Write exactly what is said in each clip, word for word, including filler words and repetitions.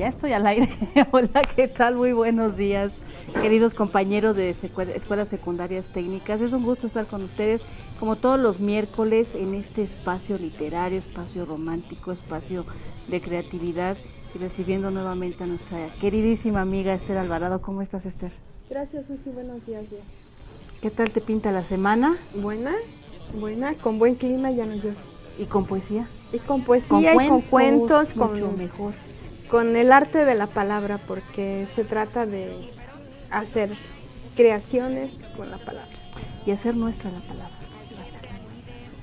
Ya estoy al aire. Hola, ¿qué tal? Muy buenos días, queridos compañeros de Escuelas Secundarias Técnicas. Es un gusto estar con ustedes, como todos los miércoles, en este espacio literario, espacio romántico, espacio de creatividad, y recibiendo nuevamente a nuestra queridísima amiga Esther Alvarado. ¿Cómo estás, Esther? Gracias, Susi. Buenos días, bien. ¿Qué tal te pinta la semana? Buena, buena, con buen clima, ya no llueve. ¿Y con poesía? Y con poesía, con y cuentos, con cuentos, mucho con, mejor. Con el arte de la palabra, porque se trata de hacer creaciones con la palabra. Y hacer nuestra la palabra.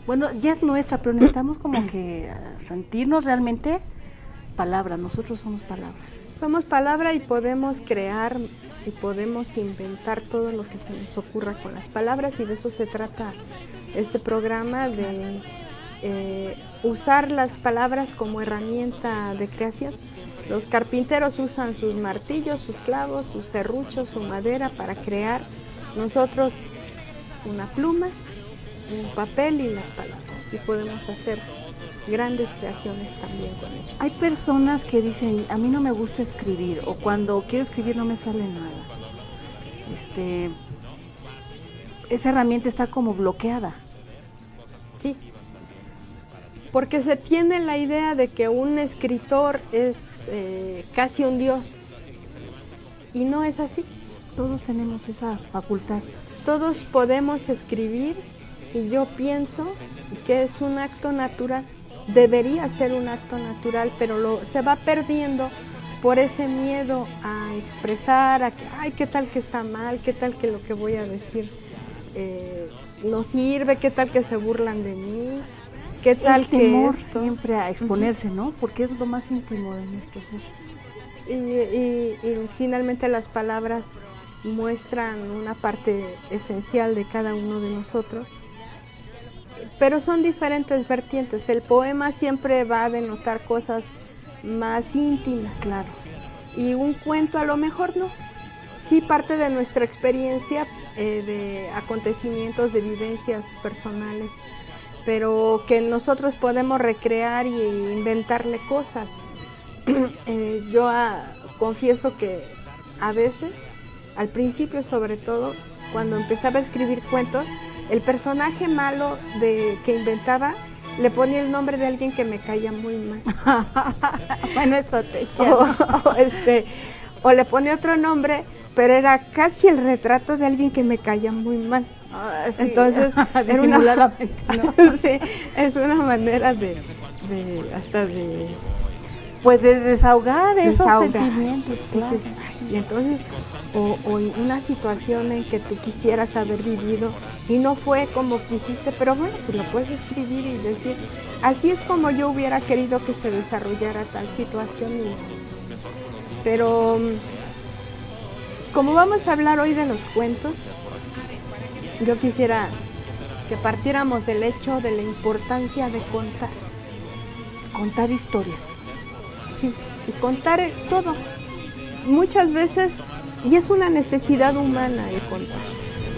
Bueno, ya es nuestra, pero necesitamos como que sentirnos realmente palabra. Nosotros somos palabra. Somos palabra y podemos crear y podemos inventar todo lo que se nos ocurra con las palabras, y de eso se trata este programa, de eh, usar las palabras como herramienta de creación. Los carpinteros usan sus martillos, sus clavos, sus serruchos, su madera para crear. Nosotros una pluma, un papel y las palabras, y podemos hacer grandes creaciones también con ello. Hay personas que dicen, a mí no me gusta escribir, o cuando quiero escribir no me sale nada. Este, esa herramienta está como bloqueada. Sí, porque se tiene la idea de que un escritor es eh, casi un dios, y no es así. Todos tenemos esa facultad. Todos podemos escribir, y yo pienso que es un acto natural. Debería ser un acto natural, pero lo, se va perdiendo por ese miedo a expresar, a que, ay, qué tal que está mal, qué tal que lo que voy a decir eh, no sirve, qué tal que se burlan de mí, qué tal el temor que esto... siempre a exponerse, uh-huh. ¿no? Porque es lo más íntimo de nuestro ser. Y, y, y finalmente las palabras muestran una parte esencial de cada uno de nosotros. Pero son diferentes vertientes. El poema siempre va a denotar cosas más íntimas, claro. Y un cuento a lo mejor no. Sí parte de nuestra experiencia, eh, de acontecimientos, de vivencias personales, pero que nosotros podemos recrear y inventarle cosas. eh, yo ah, confieso que a veces, al principio sobre todo, cuando empezaba a escribir cuentos, el personaje malo de, que inventaba, le ponía el nombre de alguien que me caía muy mal. Buena estrategia. O, o, este, o le ponía otro nombre, pero era casi el retrato de alguien que me caía muy mal. Ah, sí. Entonces, era una, sí, es una manera de, de hasta de... Pues de desahogar esos desahogar. sentimientos, claro. Y entonces, o, o una situación en que tú quisieras haber vivido y no fue como quisiste, pero bueno, pues lo puedes escribir y decir, así es como yo hubiera querido que se desarrollara tal situación. Y, pero, como vamos a hablar hoy de los cuentos, yo quisiera que partiéramos del hecho de la importancia de contar, contar historias. Sí, y contar todo. Muchas veces, y es una necesidad humana el contar.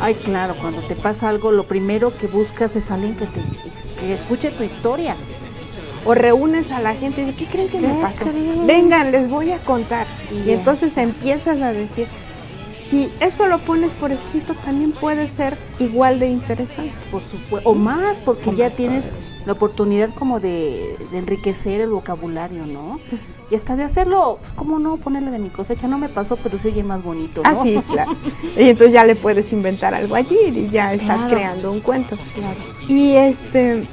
Ay, claro, cuando te pasa algo, lo primero que buscas es alguien que te que escuche tu historia. O reúnes a la gente y dices, ¿qué creen que ¿Qué me pasó? Creen? Vengan, les voy a contar. Yeah. Y entonces empiezas a decir, si eso lo pones por escrito, también puede ser igual de interesante. Por supuesto, o más, porque o ya más tienes... Padre. La oportunidad como de, de enriquecer el vocabulario, ¿no? Y hasta de hacerlo, ¿cómo no? Ponerle de mi cosecha, no me pasó, pero se oye más bonito, ¿no? Ah, sí, claro. Y entonces ya le puedes inventar algo allí y ya estás claro. creando un cuento. Claro. Y este,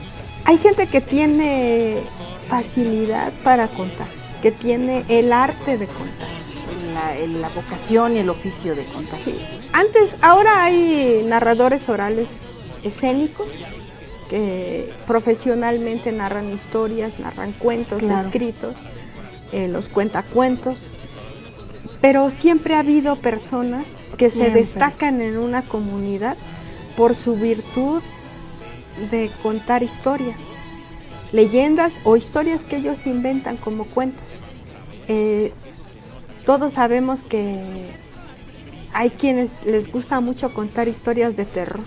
hay gente que tiene facilidad para contar, que tiene el arte de contar. La, la vocación y el oficio de contar. Sí. Antes, ahora hay narradores orales escénicos, que profesionalmente narran historias, narran cuentos, claro. escritos, eh, los cuentacuentos, pero siempre ha habido personas que siempre. se destacan en una comunidad por su virtud de contar historias, leyendas o historias que ellos inventan como cuentos. Eh, todos sabemos que hay quienes les gusta mucho contar historias de terror.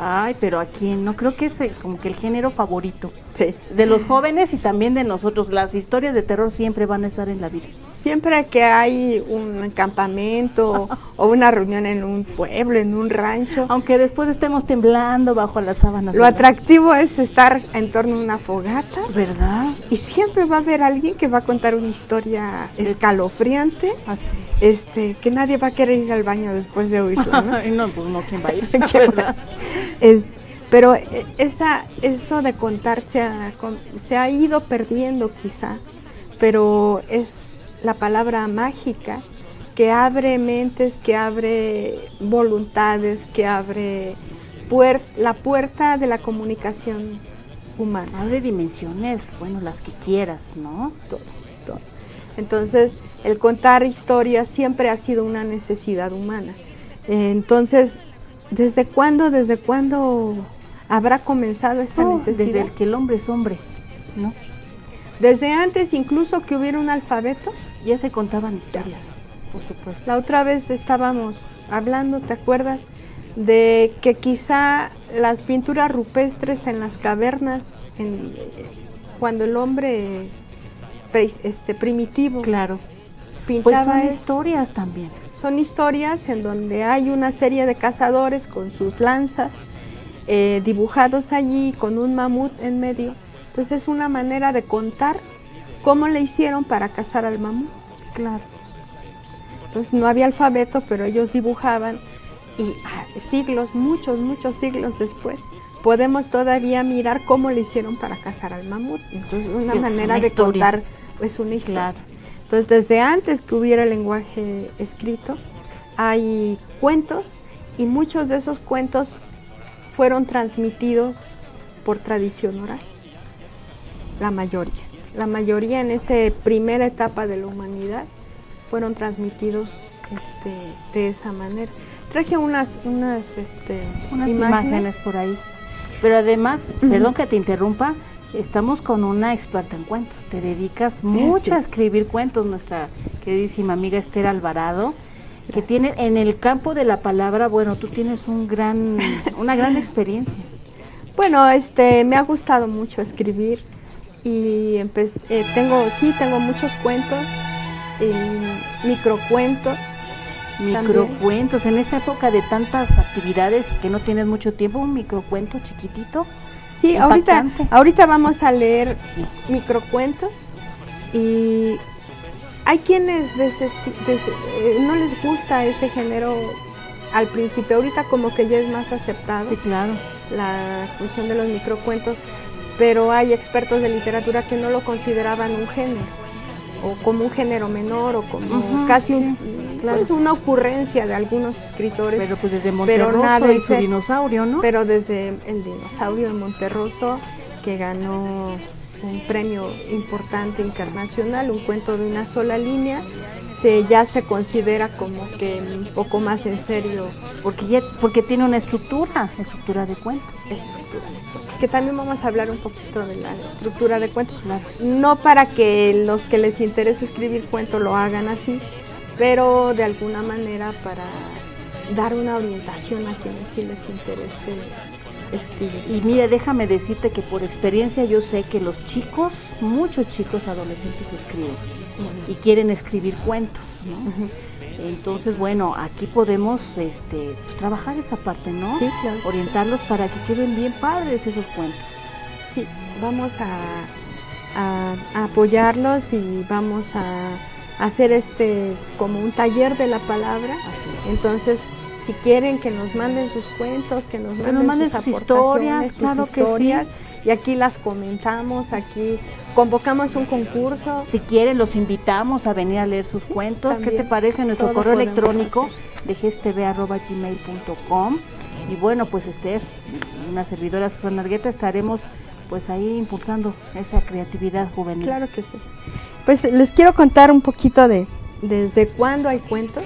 Ay, pero a quién, no creo que es como que el género favorito sí. de los jóvenes y también de nosotros. Las historias de terror siempre van a estar en la vida. Siempre que hay un campamento o una reunión en un pueblo, en un rancho. Aunque después estemos temblando bajo las sábanas. Lo atractivo es estar en torno a una fogata. ¿Verdad? Y siempre va a haber alguien que va a contar una historia escalofriante. Así es. Este, que nadie va a querer ir al baño después de oírla, ¿no? Ay, no, pues no, ¿quién va a ir? ¿Verdad? Es, pero esa, eso de contar se ha, se ha ido perdiendo quizá, pero es la palabra mágica que abre mentes, que abre voluntades, que abre puer la puerta de la comunicación humana. Abre dimensiones, bueno, las que quieras, ¿no? Todo, todo. Entonces, el contar historias siempre ha sido una necesidad humana. Entonces, ¿desde cuándo, desde cuándo habrá comenzado esta oh, necesidad? Desde el que el hombre es hombre, ¿no? Desde antes incluso que hubiera un alfabeto. Ya se contaban historias, por supuesto. La otra vez estábamos hablando, ¿te acuerdas? De que quizá las pinturas rupestres en las cavernas, en, cuando el hombre pre, este, primitivo claro. pintaba... Pues son historias también. Son historias en donde hay una serie de cazadores con sus lanzas, eh, dibujados allí con un mamut en medio. Entonces es una manera de contar cómo le hicieron para cazar al mamut, claro. Entonces no había alfabeto, pero ellos dibujaban y ah, siglos, muchos, muchos siglos después, podemos todavía mirar cómo le hicieron para cazar al mamut. Entonces una es manera una de historia. Contar es una historia. Claro. Entonces desde antes que hubiera el lenguaje escrito, hay cuentos y muchos de esos cuentos fueron transmitidos por tradición oral. La mayoría, la mayoría en esa primera etapa de la humanidad fueron transmitidos este, de esa manera. Traje unas, unas, este, unas imágenes. imágenes por ahí, pero además, uh-huh. perdón que te interrumpa, estamos con una experta en cuentos, te dedicas mucho sí. a escribir cuentos, nuestra queridísima amiga Esther Alvarado, que Gracias. Tiene en el campo de la palabra, bueno, tú tienes un gran, una gran experiencia. Bueno, este, me ha gustado mucho escribir. Y empecé, eh, tengo, sí, tengo muchos cuentos, eh, microcuentos. Microcuentos, en esta época de tantas actividades y que no tienes mucho tiempo, un microcuento chiquitito. Sí, ahorita, ahorita vamos a leer sí. microcuentos y hay quienes des, des, eh, no les gusta este género al principio, ahorita como que ya es más aceptado. Sí, claro. La función de los microcuentos. Pero hay expertos de literatura que no lo consideraban un género, o como un género menor, o como uh-huh, casi un, sí, claro. pues una ocurrencia de algunos escritores. Pero pues desde Monterroso y su dinosaurio, ¿no? Pero desde el dinosaurio de Monterroso, que ganó un premio importante internacional, un cuento de una sola línea, se, ya se considera como que un poco más en serio. Porque, ya, porque tiene una estructura, estructura de cuentos. Estructura de cuentos. Que también vamos a hablar un poquito de la estructura de cuentos. Claro. No para que los que les interese escribir cuentos lo hagan así, pero de alguna manera para dar una orientación a quienes sí les interese escribir. Y mira, déjame decirte que por experiencia yo sé que los chicos, muchos chicos adolescentes escriben uh-huh. y quieren escribir cuentos, ¿no? Uh-huh. Entonces, bueno, aquí podemos este, pues, trabajar esa parte, ¿no? Sí, claro. Orientarlos para que queden bien padres esos cuentos. Sí, vamos a, a, a apoyarlos y vamos a hacer este como un taller de la palabra. Así es. Entonces, si quieren que nos manden sus cuentos, que nos manden, nos manden sus, sus historias, sus claro historias, que sí. Y aquí las comentamos, aquí convocamos un concurso. Si quieren, los invitamos a venir a leer sus cuentos. También, ¿qué te parece? Nuestro correo electrónico de g s t v arroba gmail punto com. Y bueno, pues Esther, una servidora Susana Argueta, estaremos pues ahí impulsando esa creatividad juvenil. Claro que sí. Pues les quiero contar un poquito de desde cuándo hay cuentos.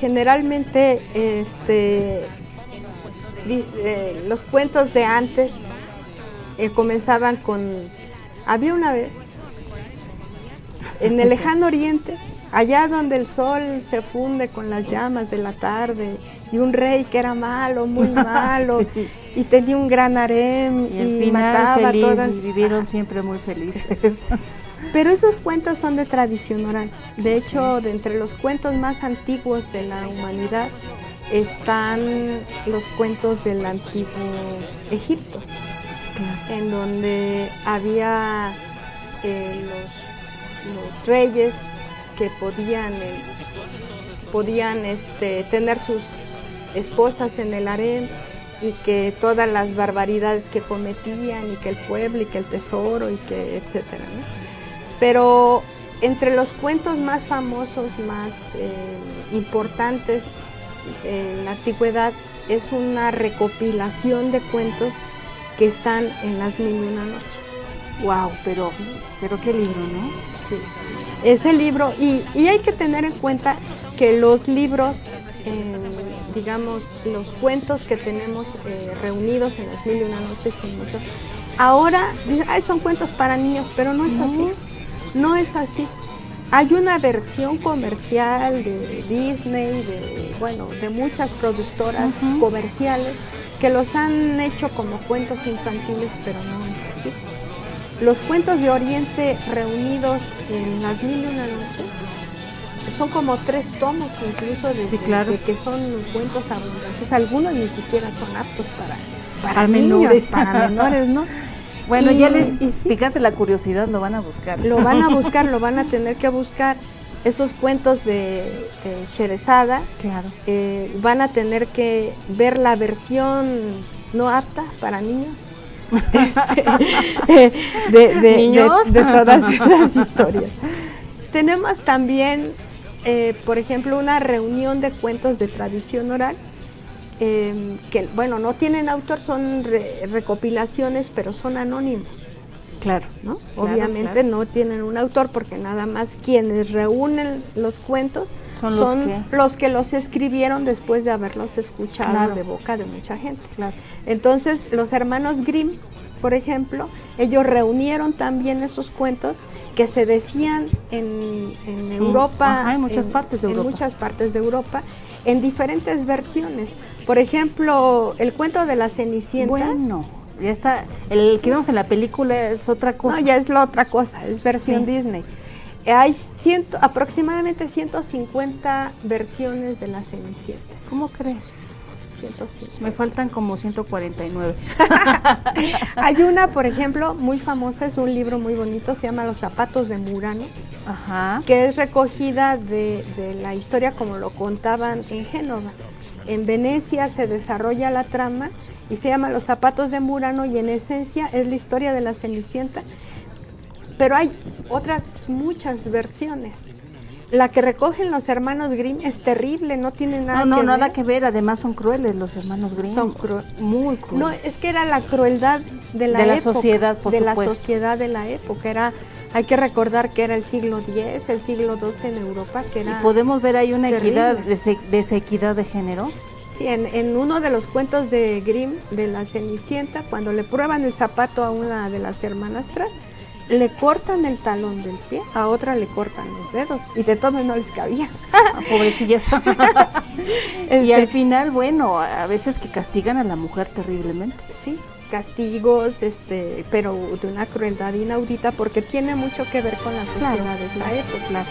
Generalmente este, di, eh, los cuentos de antes eh, comenzaban con, había una vez, en el lejano oriente, allá donde el sol se funde con las llamas de la tarde, y un rey que era malo, muy malo, sí. y tenía un gran harem, y, y mataba a todas. Y vivieron siempre muy felices. Pero esos cuentos son de tradición oral. De hecho, de entre los cuentos más antiguos de la humanidad están los cuentos del antiguo Egipto, en donde había eh, los, los reyes que podían, eh, podían este, tener sus esposas en el harem, y que todas las barbaridades que cometían, y que el pueblo, y que el tesoro, y que etcétera, ¿no? Pero entre los cuentos más famosos, más eh, importantes en la antigüedad, es una recopilación de cuentos que están en Las Mil y Una Noches. Wow, pero, pero qué libro, ¿no? Sí. Ese libro, y, y hay que tener en cuenta que los libros, eh, digamos, los cuentos que tenemos eh, reunidos en Las Mil y Una Noches, en muchos, ahora ay, son cuentos para niños, pero no es no. así, no es así. Hay una versión comercial de Disney, de, bueno, de muchas productoras uh-huh. comerciales, que los han hecho como cuentos infantiles, pero no es así. Los cuentos de Oriente reunidos en Las Mil y Una Noches son como tres tomos incluso de, sí, claro. de que son cuentos abundantes. Algunos ni siquiera son aptos para, para, para niños, menores, para menores, ¿no? Bueno, y, ya les picaste la curiosidad, lo van a buscar. Lo van a buscar, lo van a tener que buscar. Esos cuentos de, de Sherezada, claro. eh, van a tener que ver la versión no apta para niños este, de, de, ¿Niños? De, de todas esas historias. Tenemos también, eh, por ejemplo, una reunión de cuentos de tradición oral, eh, que, bueno, no tienen autor, son re, recopilaciones, pero son anónimos. Claro, ¿no? Claro, obviamente claro. no tienen un autor, porque nada más quienes reúnen los cuentos son los, son que... los que los escribieron después de haberlos escuchado claro. de boca de mucha gente. Claro. Entonces, los hermanos Grimm, por ejemplo, ellos reunieron también esos cuentos que se decían en, en Europa, Ajá, en, muchas en, partes de Europa, en muchas partes de Europa, en diferentes versiones. Por ejemplo, el cuento de la Cenicienta. Bueno. Ya está, el que vemos en la película es otra cosa. No, ya es la otra cosa, es versión sí. Disney. Hay ciento, aproximadamente ciento cincuenta versiones de la Cenicienta. ¿Cómo crees? ciento cincuenta. Me faltan como ciento cuarenta y nueve. Hay una, por ejemplo, muy famosa, es un libro muy bonito, se llama Los zapatos de Murano, Ajá. que es recogida de, de la historia como lo contaban en Génova. En Venecia se desarrolla la trama y se llama Los zapatos de Murano, y en esencia es la historia de la Cenicienta, pero hay otras muchas versiones. La que recogen los hermanos Grimm es terrible, no tiene nada no, no, que nada ver. No, nada que ver, además son crueles los hermanos Grimm. Son cru muy crueles. No, es que era la crueldad de la, de la época, sociedad, por de supuesto. De la sociedad de la época, era... Hay que recordar que era el siglo diez, el siglo doce en Europa, que era... ¿Y podemos ver ahí una equidad, desequidad de género? Sí, en, en uno de los cuentos de Grimm, de la Cenicienta, cuando le prueban el zapato a una de las hermanastras, le cortan el talón del pie, a otra le cortan los dedos, y de todo no les cabía. Ah, pobrecillas. este... Y al final, bueno, a veces que castigan a la mujer terriblemente. Sí. castigos, este, pero de una crueldad inaudita, porque tiene mucho que ver con la sociedad de esa época.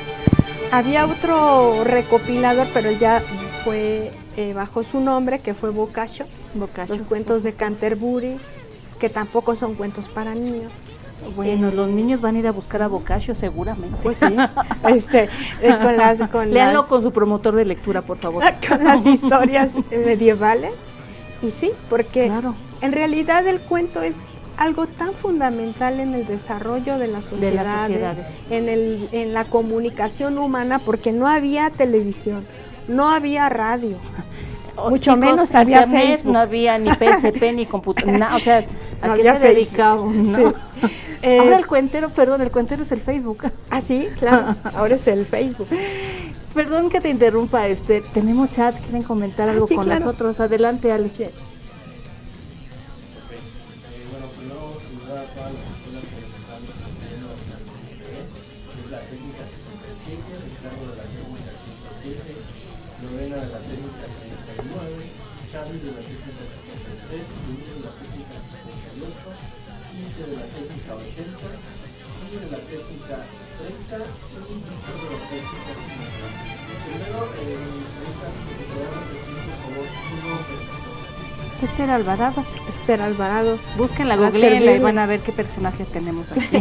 Había otro recopilador, pero ya fue eh, bajo su nombre, que fue Boccaccio, Boccaccio, los cuentos de Canterbury, que tampoco son cuentos para niños. Bueno, eh, los niños van a ir a buscar a Boccaccio seguramente. Pues sí, este, eh, con las, con léanlo las, con su promotor de lectura, por favor. Con las historias medievales, y sí, porque... Claro. En realidad el cuento es algo tan fundamental en el desarrollo de las sociedades, de las sociedades. En, el, en la comunicación humana, porque no había televisión, no había radio, o mucho chicos, menos había internet, Facebook. No había ni P S P ni computadora, o sea, ¿a no qué se Facebook. dedicaba? ¿No? Sí. eh, ahora el cuentero, perdón, el cuentero es el Facebook. Ah, sí, claro, ahora es el Facebook. Perdón que te interrumpa, este, tenemos chat, quieren comentar algo ah, sí, con claro. nosotros. Adelante, Alex. De la técnica setenta y tres, de la técnica setenta y ocho, quince de la técnica ochenta, y de la técnica fresca y de la técnica química. Primero, eh, Esther Alvarado. Esther Alvarado. Búsquenla, googleenla y van a ver qué personaje tenemos aquí.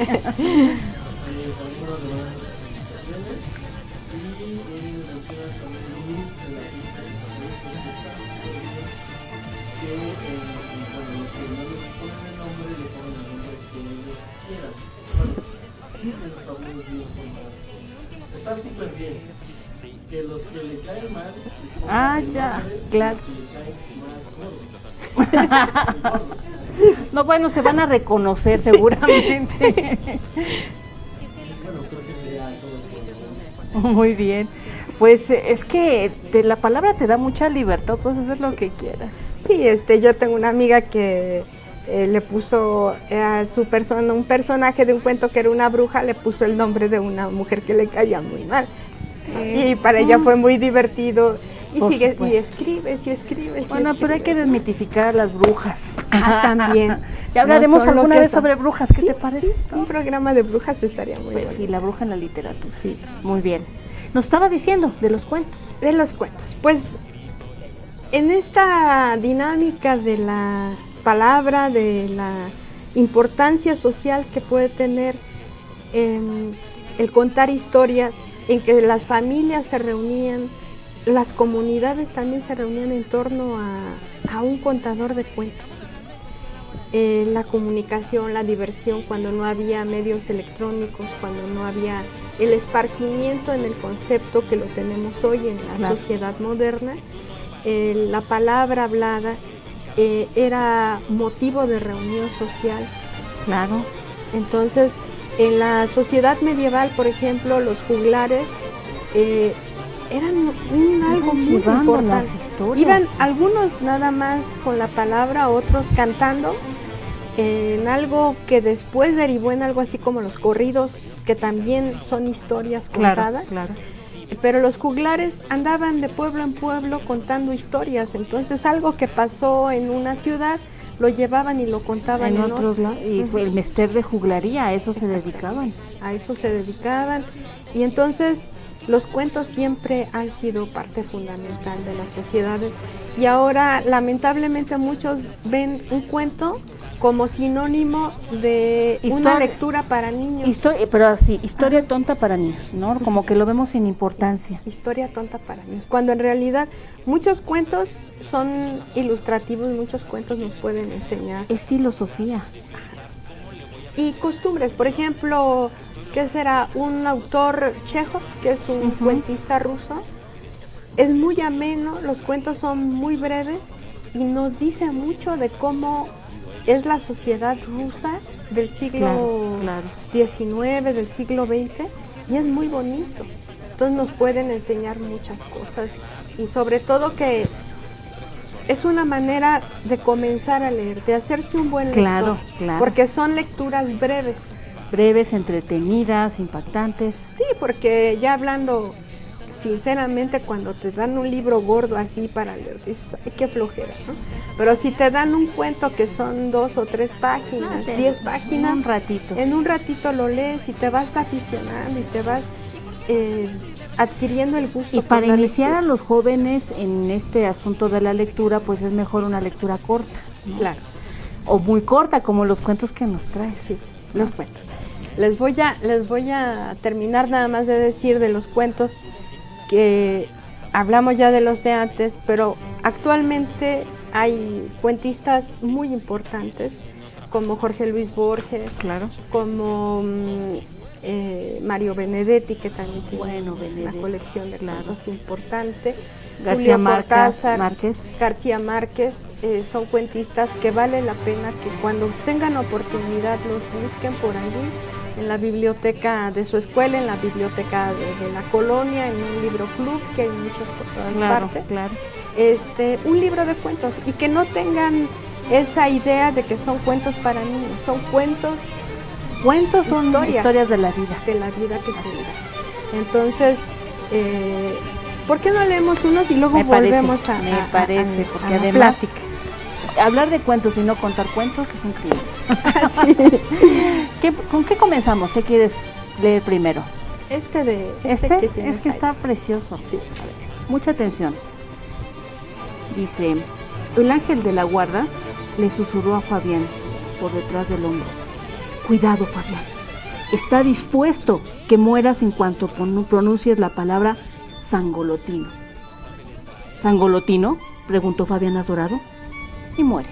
Está súper bien. Que los que le caen mal. Ah, ya, claro. No, bueno, se van a reconocer seguramente. Muy bien. Pues es que te, la palabra te da mucha libertad, puedes hacer lo que quieras. Sí, este, yo tengo una amiga que eh, le puso eh, a su persona, un personaje de un cuento que era una bruja, le puso el nombre de una mujer que le caía muy mal. Eh, y para ella fue muy divertido. Y sigue, y escribe, y escribe. Bueno, pero hay que desmitificar a las brujas. Ah, también. Ya hablaremos no alguna vez son. sobre brujas, ¿qué sí, te parece? Sí, un programa de brujas estaría muy bien. Y la bruja en la literatura. Sí, muy bien. Nos estaba diciendo de los cuentos. De los cuentos. Pues en esta dinámica de la palabra, de la importancia social que puede tener eh, el contar historias, en que las familias se reunían, las comunidades también se reunían en torno a, a un contador de cuentos. Eh, la comunicación, la diversión, cuando no había medios electrónicos, cuando no había el esparcimiento en el concepto que lo tenemos hoy en la claro. sociedad moderna, eh, la palabra hablada eh, era motivo de reunión social. Claro. Entonces, en la sociedad medieval, por ejemplo, los juglares... Eh, eran un algo muy importante. Las historias. Iban algunos nada más con la palabra, otros cantando en algo que después derivó en algo así como los corridos, que también son historias contadas. Claro, claro. Pero los juglares andaban de pueblo en pueblo contando historias, entonces algo que pasó en una ciudad lo llevaban y lo contaban en, en otros otro. Y fue el mester de juglaría, a eso se dedicaban. A eso se dedicaban y entonces... Los cuentos siempre han sido parte fundamental de las sociedades y ahora lamentablemente muchos ven un cuento como sinónimo de historia, una lectura para niños. Historia, pero así, historia ah. tonta para niños, ¿no? Como que lo vemos sin importancia. Historia tonta para niños, cuando en realidad muchos cuentos son ilustrativos, muchos cuentos nos pueden enseñar. Es filosofía. Y costumbres, por ejemplo, ¿qué será? Un autor Chekhov, que es un uh-huh. cuentista ruso, es muy ameno, los cuentos son muy breves y nos dice mucho de cómo es la sociedad rusa del siglo diecinueve, claro, claro. del siglo veinte, y es muy bonito. Entonces nos pueden enseñar muchas cosas y sobre todo que es una manera de comenzar a leer, de hacerse un buen claro, lector, claro. porque son lecturas breves. Breves, entretenidas, impactantes. Sí, porque ya hablando sinceramente, cuando te dan un libro gordo así para leer, dices, ay, qué flojera, ¿no? Pero si te dan un cuento que son dos o tres páginas, no, diez páginas, en un ratito. En un ratito lo lees y te vas aficionando y te vas... Eh, adquiriendo el gusto. Y para iniciar lectura. A los jóvenes en este asunto de la lectura, pues es mejor una lectura corta, ¿no? Claro. O muy corta, como los cuentos que nos trae. Sí, los cuentos. Les voy a, les voy a terminar nada más de decir de los cuentos que hablamos ya de los de antes, pero actualmente hay cuentistas muy importantes, como Jorge Luis Borges, claro, como... Mmm, Eh, Mario Benedetti, que también tiene bueno, Benedetti, una colección de cuentos claro. importante. García Cortázar, Márquez. García Márquez, eh, son cuentistas que vale la pena que cuando tengan oportunidad los busquen por allí, en la biblioteca de su escuela, en la biblioteca de, de la colonia, en un libro club, que hay muchos por todas claro, partes. Claro. Este, un libro de cuentos y que no tengan esa idea de que son cuentos para niños, son cuentos. Cuentos son historias, historias de la vida. De la vida que se vive. Entonces, eh, ¿por qué no leemos unos y luego me volvemos parece, a Me a, parece, a, porque a además plática. Hablar de cuentos y no contar cuentos es increíble. Sí. ¿Qué, ¿Con qué comenzamos? ¿Qué quieres leer primero? Este de... Este, este que es que ahí. Está precioso. Sí. A ver, mucha atención. Dice, el ángel de la guarda le susurró a Fabián por detrás del hombro. Cuidado, Fabián. Está dispuesto que mueras en cuanto pronuncies la palabra sangolotino. ¿Sangolotino? Preguntó Fabián azorado. Y muere.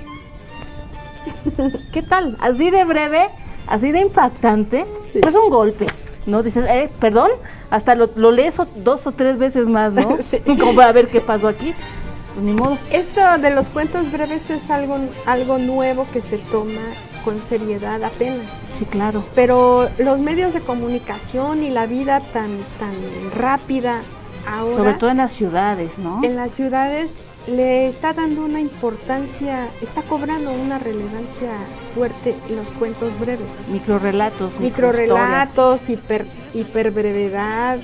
¿Qué tal? Así de breve, así de impactante. Sí. Es un golpe, ¿no? Dices, eh, perdón, hasta lo, lo lees dos o tres veces más, ¿no? Sí. Como para ver qué pasó aquí. Pues ni modo. Esto de los cuentos breves es algo, algo nuevo que se toma con seriedad apenas. Sí, claro. Pero los medios de comunicación y la vida tan, tan rápida ahora... Sobre todo en las ciudades, ¿no? En las ciudades le está dando una importancia, está cobrando una relevancia fuerte los cuentos breves. Microrrelatos. Microrrelatos, hiper, hiperbrevedad,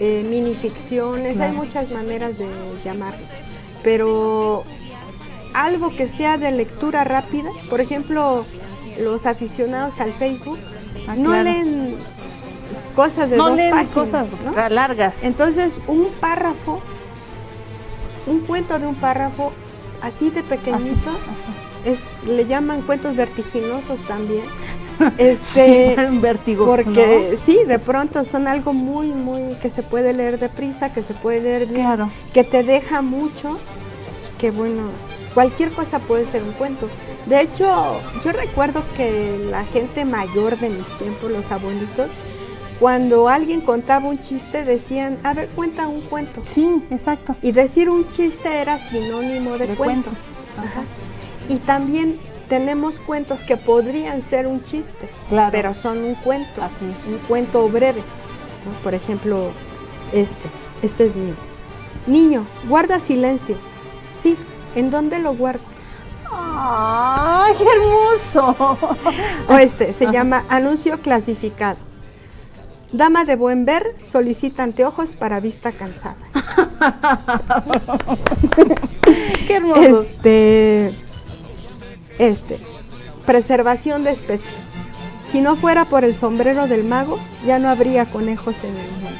eh, minificciones, claro. Hay muchas maneras de llamarlos. Pero algo que sea de lectura rápida, por ejemplo, los aficionados al Facebook, ah, no claro. leen cosas de no dos leen páginas, cosas ¿no? largas. Entonces, un párrafo, un cuento de un párrafo, así de pequeñito, así, así. Es, le llaman cuentos vertiginosos también. Este, sí, un vértigo, porque ¿no? sí, de pronto son algo muy, muy que se puede leer deprisa, que se puede leer bien, claro. que te deja mucho, que bueno, cualquier cosa puede ser un cuento. De hecho, yo recuerdo que la gente mayor de mis tiempos, los abuelitos, cuando alguien contaba un chiste decían, a ver, cuenta un cuento. Sí, exacto. Y decir un chiste era sinónimo de, de cuento. cuento. Ajá. Ajá. Y también tenemos cuentos que podrían ser un chiste, claro. pero son un cuento, así es. Un cuento breve, ¿no? Por ejemplo, este, este es mío. Niño, guarda silencio. Sí, ¿en dónde lo guardo? ¡Ay, qué hermoso! O este, se llama anuncio clasificado. Dama de buen ver solicita anteojos para vista cansada. ¡Qué hermoso! Este... Este, preservación de especies. Si no fuera por el sombrero del mago, ya no habría conejos en el mundo.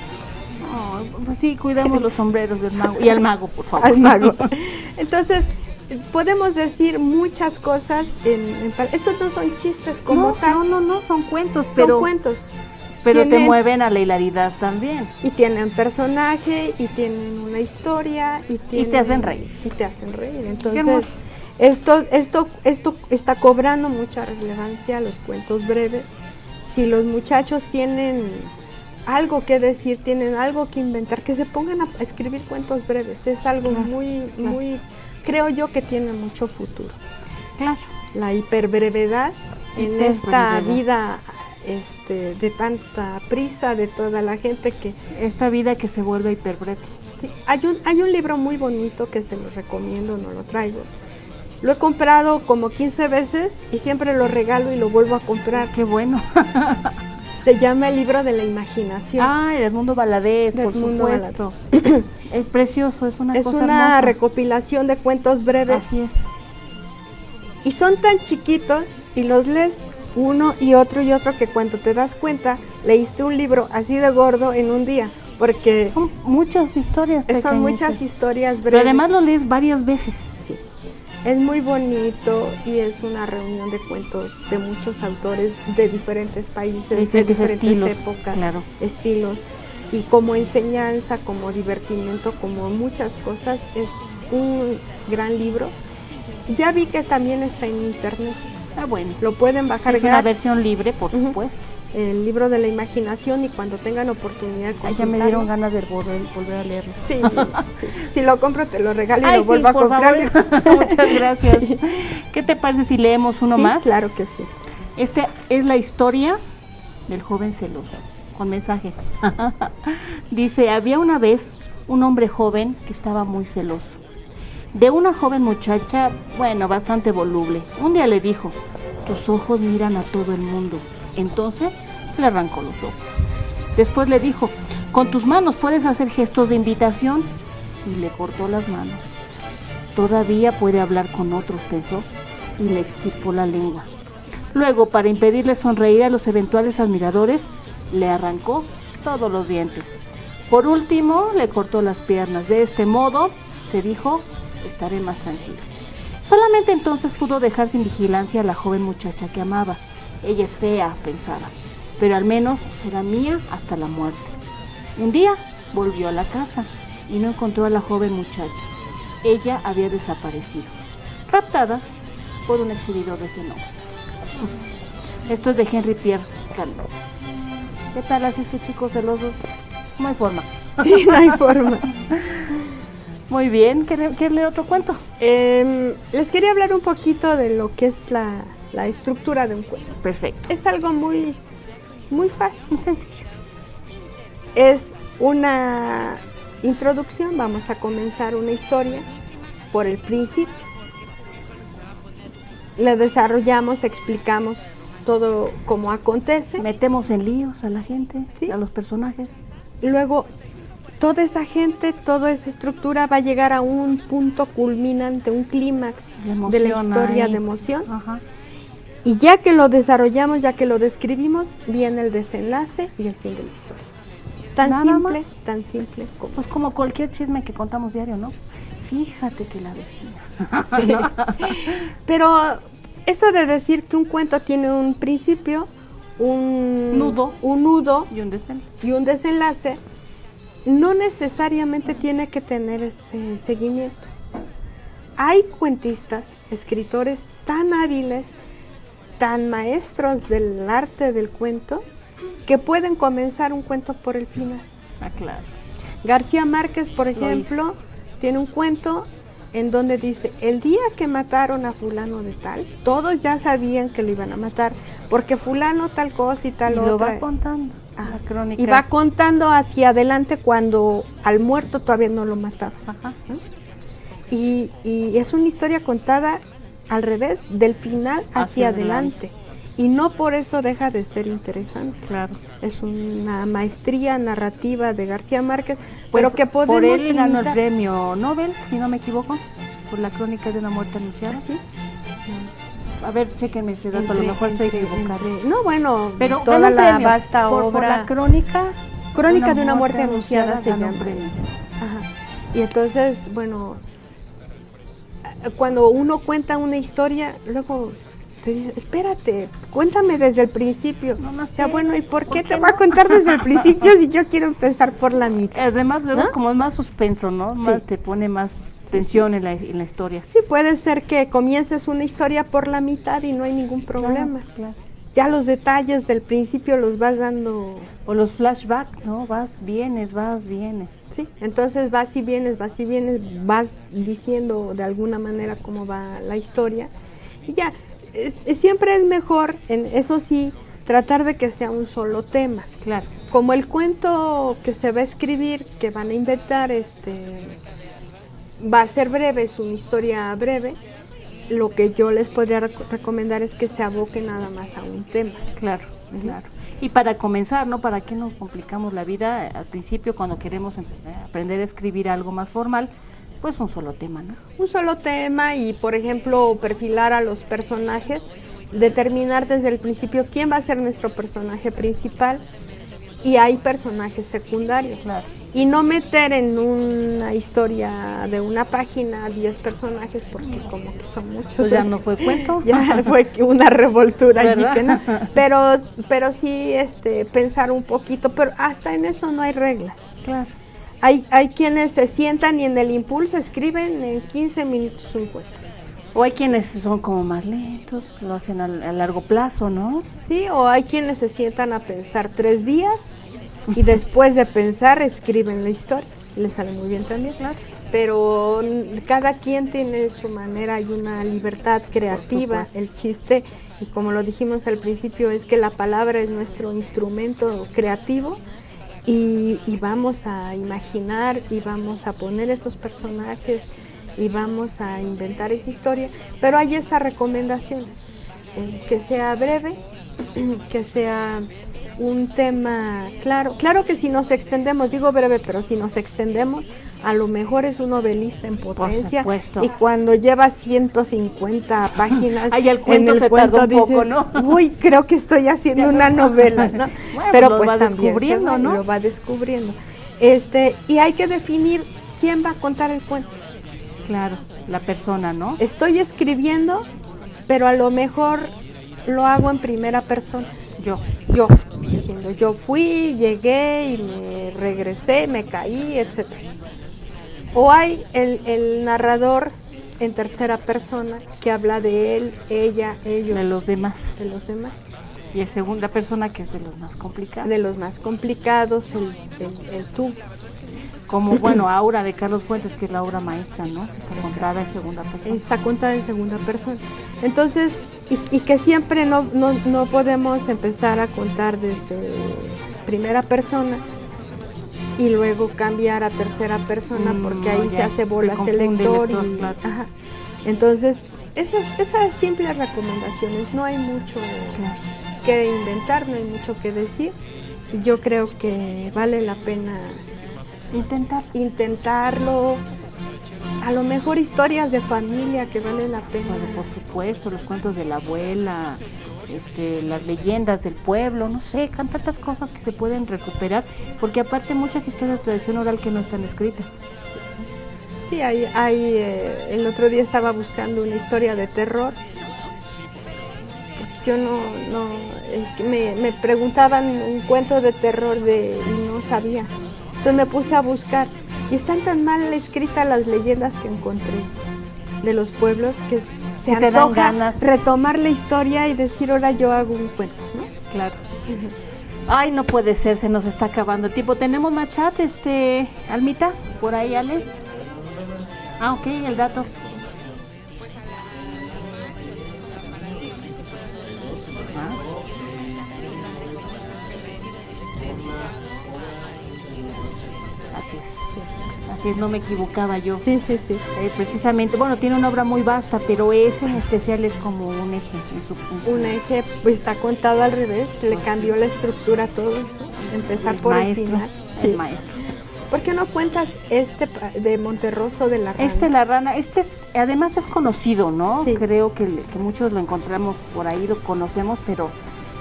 Oh, pues sí, cuidamos los sombreros del mago. Y al mago, por favor. Al mago. Entonces, podemos decir muchas cosas. En, en, estos no son chistes como no, tal. No, no, no, son cuentos. Pero, son cuentos. Pero tienen, te mueven a la hilaridad también. Y tienen personaje, y tienen una historia. Y, tienen, y te hacen reír. Y te hacen reír. Entonces... Esto, esto, esto está cobrando mucha relevancia, los cuentos breves. Si los muchachos tienen algo que decir, tienen algo que inventar, que se pongan a escribir cuentos breves. Es algo claro, muy, claro. muy, creo yo que tiene mucho futuro. Claro. La hiperbrevedad en esta vida este, de tanta prisa de toda la gente que... Esta vida que se vuelve hiperbreve. Sí. Hay un, hay un libro muy bonito que se lo recomiendo, no lo traigo. Lo he comprado como quince veces y siempre lo regalo y lo vuelvo a comprar. ¡Qué bueno! Se llama El libro de la imaginación. Ah, el mundo Valadez, por supuesto. Valadez. Es precioso, es una es cosa Es una hermosa. Recopilación de cuentos breves. Así es. Y son tan chiquitos y los lees uno y otro y otro que cuando te das cuenta, leíste un libro así de gordo en un día. Porque... Son muchas historias pequeñitas. Son muchas historias breves. Pero además lo lees varias veces. Es muy bonito y es una reunión de cuentos de muchos autores de diferentes países, de diferentes, de diferentes estilos, épocas, claro. estilos. Y como enseñanza, como divertimiento, como muchas cosas, es un gran libro. Ya vi que también está en internet. Ah, bueno. Lo pueden bajar. Es una versión libre, por uh-huh. supuesto. El libro de la imaginación y cuando tengan oportunidad... Ay, ya me dieron ganas de volver, volver a leerlo. Sí, sí, si lo compro te lo regalo y Ay, lo vuelvo sí, a comprar. Favor. Muchas gracias. Sí. ¿Qué te parece si leemos uno sí, más? Claro que sí. Esta es la historia del joven celoso, con mensaje. Dice, había una vez un hombre joven que estaba muy celoso. De una joven muchacha, bueno, bastante voluble. Un día le dijo, tus ojos miran a todo el mundo. Entonces le arrancó los ojos. Después le dijo, con tus manos puedes hacer gestos de invitación. Y le cortó las manos. Todavía puede hablar con otros, pensó, y le extirpó la lengua. Luego, para impedirle sonreír a los eventuales admiradores, le arrancó todos los dientes. Por último, le cortó las piernas. De este modo, se dijo, estaré más tranquilo. Solamente entonces pudo dejar sin vigilancia a la joven muchacha que amaba. Ella es fea, pensaba, pero al menos será mía hasta la muerte. Un día volvió a la casa y no encontró a la joven muchacha. Ella había desaparecido, raptada por un exhibidor de fenómenos. Esto es de Henry Pierre Carnot. ¿Qué tal así estos chicos celosos? No hay forma. Sí, no hay forma. Muy bien, ¿quieres leer otro cuento? Eh, les quería hablar un poquito de lo que es la, la estructura de un cuento. Perfecto. Es algo muy, muy fácil, muy sencillo. Es una introducción, vamos a comenzar una historia por el principio. La desarrollamos, explicamos todo como acontece. Metemos en líos a la gente, ¿sí?, a los personajes. Luego, toda esa gente, toda esa estructura va a llegar a un punto culminante, un clímax de la historia ahí, de emoción. Ajá. Y ya que lo desarrollamos, ya que lo describimos, viene el desenlace y el fin de la historia. Tan Nada simple, más. tan simple como. Pues como cualquier chisme que contamos diario, ¿no? Fíjate que la vecina. Sí. Pero eso de decir que un cuento tiene un principio, un nudo, un nudo y un desenlace. Y un desenlace no necesariamente tiene que tener ese seguimiento. Hay cuentistas, escritores tan hábiles, tan maestros del arte del cuento, que pueden comenzar un cuento por el final. Ah, claro. García Márquez, por ejemplo, tiene un cuento en donde dice, el día que mataron a fulano de tal, todos ya sabían que lo iban a matar, porque fulano tal cosa y tal y otra. Y lo va contando. Ah, la crónica. Y va contando hacia adelante cuando al muerto todavía no lo mataron. Ajá. ¿Sí? Y, y es una historia contada al revés, del final hacia, hacia adelante. adelante. Y no por eso deja de ser interesante. Claro. Es una maestría narrativa de García Márquez, pues, pero que podemos... Por él ganó el premio Nobel, si no me equivoco, por la crónica de una muerte anunciada. ¿Sí? A ver, chequenme si dato, a lo mejor estoy equivocada. No, bueno, pero toda la vasta por, obra... Por la crónica... Crónica de una muerte anunciada se llama. Ajá. Y entonces, bueno, cuando uno cuenta una historia, luego... espérate, cuéntame desde el principio. No, no sé. O sea, bueno, ¿y por qué, ¿Por qué te no? voy a contar desde el principio si yo quiero empezar por la mitad? Además, luego ¿no? es como más suspenso, ¿no? Sí. Más te pone más tensión, sí, sí. En, la, en la historia. Sí, puede ser que comiences una historia por la mitad y no hay ningún problema. Claro, claro. Ya los detalles del principio los vas dando... O los flashbacks, ¿no? Vas, vienes, vas, vienes. Sí, entonces vas y vienes, vas y vienes, vas diciendo de alguna manera cómo va la historia y ya... Siempre es mejor, en eso sí, tratar de que sea un solo tema. Claro. Como el cuento que se va a escribir, que van a inventar, este, va a ser breve, es una historia breve. Lo que yo les podría rec recomendar es que se aboque nada más a un tema. Claro, uh-huh. claro. Y para comenzar, ¿no? ¿Para qué nos complicamos la vida? Al principio, cuando queremos empezar a aprender a escribir algo más formal, pues un solo tema, ¿no? Un solo tema y, por ejemplo, perfilar a los personajes, determinar desde el principio quién va a ser nuestro personaje principal y hay personajes secundarios. Claro. Y no meter en una historia de una página diez personajes porque como que son muchos. Pues ya no fue cuento. Ya fue una revoltura. ¿Verdad? Allí que no. Pero, pero sí este, pensar un poquito, pero hasta en eso no hay reglas. Claro. Hay, hay quienes se sientan y en el impulso escriben en quince minutos un cuento. O hay quienes son como más lentos, lo hacen a, a largo plazo, ¿no? Sí, o hay quienes se sientan a pensar tres días y después de pensar escriben la historia. Les sale muy bien también, claro. Pero cada quien tiene su manera, hay una libertad creativa, el chiste. Y como lo dijimos al principio, es que la palabra es nuestro instrumento creativo. Y, y vamos a imaginar y vamos a poner esos personajes y vamos a inventar esa historia, pero hay esa recomendación, eh, que sea breve, que sea un tema claro. Claro que si nos extendemos, digo breve, pero si nos extendemos, a lo mejor es un novelista en potencia. Por supuesto. Y cuando lleva ciento cincuenta páginas, ay, el cuento en el se cuento tarda un poco, dices, ¿no? Uy, creo que estoy haciendo una novela, ¿no? Bueno, pero lo pues va también descubriendo, va, ¿no? Lo va descubriendo. Este, y hay que definir quién va a contar el cuento. Claro, la persona, ¿no? Estoy escribiendo, pero a lo mejor lo hago en primera persona. Yo, yo, diciendo, yo fui, llegué y me regresé, me caí, etcétera. O hay el, el narrador en tercera persona que habla de él, ella, ellos. De los demás. De los demás. Y el segunda persona que es de los más complicados. De los más complicados, el, el, el tú. Como, bueno, Aura de Carlos Fuentes, que es la obra maestra, ¿no? Está contada en segunda persona. Está contada en segunda persona. Entonces, y, y que siempre no, no, no podemos empezar a contar desde primera persona y luego cambiar a tercera persona, porque ahí no, se hace bolas el lector. Y, claro. Ajá. Entonces, esas, esas simples recomendaciones, no hay mucho claro. que inventar, no hay mucho que decir. Y yo creo que vale la pena intentar intentarlo. A lo mejor historias de familia que vale la pena. Bueno, por supuesto, los cuentos de la abuela, este, las leyendas del pueblo, no sé, tantas cosas que se pueden recuperar, porque aparte muchas historias de tradición oral que no están escritas. Sí, hay, hay eh, el otro día estaba buscando una historia de terror. Yo no, no eh, me, me preguntaban un cuento de terror de y no sabía. Entonces me puse a buscar. Y están tan mal escritas las leyendas que encontré de los pueblos que se antoja retomar la historia y decir, ahora yo hago un cuento, ¿no? Claro. Uh-huh. Ay, no puede ser, se nos está acabando el tiempo. ¿Tenemos más chat, este, Almita? Por ahí, Ale. Ah, ok, el dato. Ah. Así es. No me equivocaba yo. Sí, sí, sí. Eh, precisamente, bueno, tiene una obra muy vasta, pero ese en especial es como un eje. Su, un, un eje, pues está contado al revés, pues le cambió sí. la estructura a todo. Empezar el por maestro, el final. Sí. El maestro. ¿Por qué no cuentas este de Monterroso de la Rana? Este, la Rana, este es, además es conocido, ¿no? Sí. Creo que, que muchos lo encontramos por ahí, lo conocemos, pero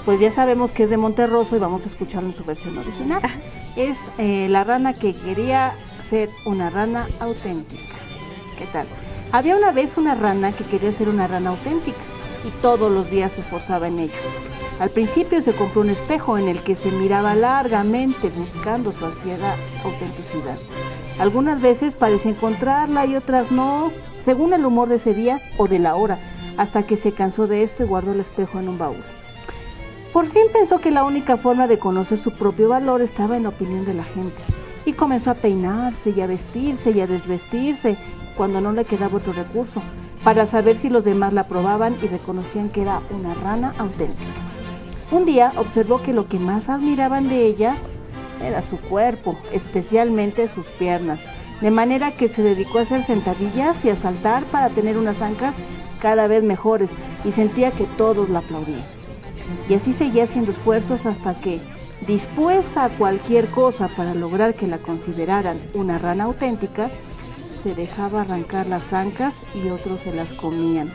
pues ya sabemos que es de Monterroso y vamos a escucharlo en su versión original. Ah. Es eh, la rana que quería ser una rana auténtica. ¿Qué tal? Había una vez una rana que quería ser una rana auténtica y todos los días se esforzaba en ello. Al principio se compró un espejo en el que se miraba largamente buscando su ansiada autenticidad. Algunas veces parecía encontrarla y otras no, según el humor de ese día o de la hora, hasta que se cansó de esto y guardó el espejo en un baúl. Por fin pensó que la única forma de conocer su propio valor estaba en la opinión de la gente. Y comenzó a peinarse y a vestirse y a desvestirse cuando no le quedaba otro recurso, para saber si los demás la aprobaban y reconocían que era una rana auténtica. Un día observó que lo que más admiraban de ella era su cuerpo, especialmente sus piernas, de manera que se dedicó a hacer sentadillas y a saltar para tener unas ancas cada vez mejores y sentía que todos la aplaudían. Y así seguía haciendo esfuerzos hasta que, dispuesta a cualquier cosa para lograr que la consideraran una rana auténtica, se dejaba arrancar las ancas y otros se las comían.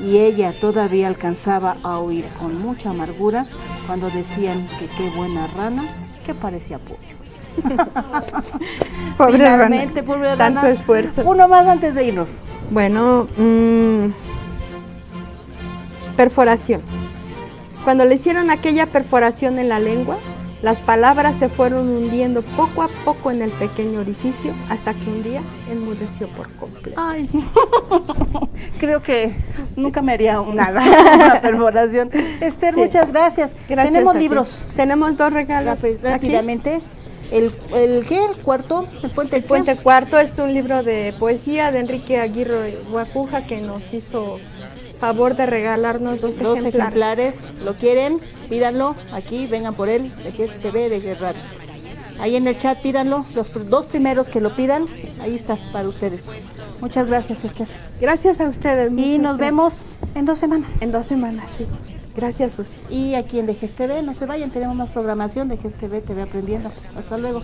Y ella todavía alcanzaba a oír con mucha amargura cuando decían que qué buena rana, que parecía pollo. Pobre rana, pobre rana. Tanto esfuerzo. Uno más antes de irnos. Bueno, mmm, perforación. Cuando le hicieron aquella perforación en la lengua, las palabras se fueron hundiendo poco a poco en el pequeño orificio hasta que un día enmudeció por completo. Ay, creo que nunca me haría una, una perforación. Esther, sí. muchas gracias. gracias Tenemos libros. Tenemos dos regalos. Rápidamente. El, el, ¿qué? el cuarto, el puente, el puente cuarto es un libro de poesía de Enrique Aguirre Guafuja que nos hizo favor de regalarnos dos, dos ejemplares. ejemplares. Lo quieren, pídanlo, aquí vengan por él, de G S T V, de Guerrero. Ahí en el chat pídanlo, los dos primeros que lo pidan, ahí está para ustedes. Muchas gracias, Esther. Gracias a ustedes. Y nos gracias. vemos en dos semanas. En dos semanas, sí. Gracias, Susi. Y aquí en de G S T V, no se vayan, tenemos más programación de G S T V, T V Aprendiendo. Hasta luego.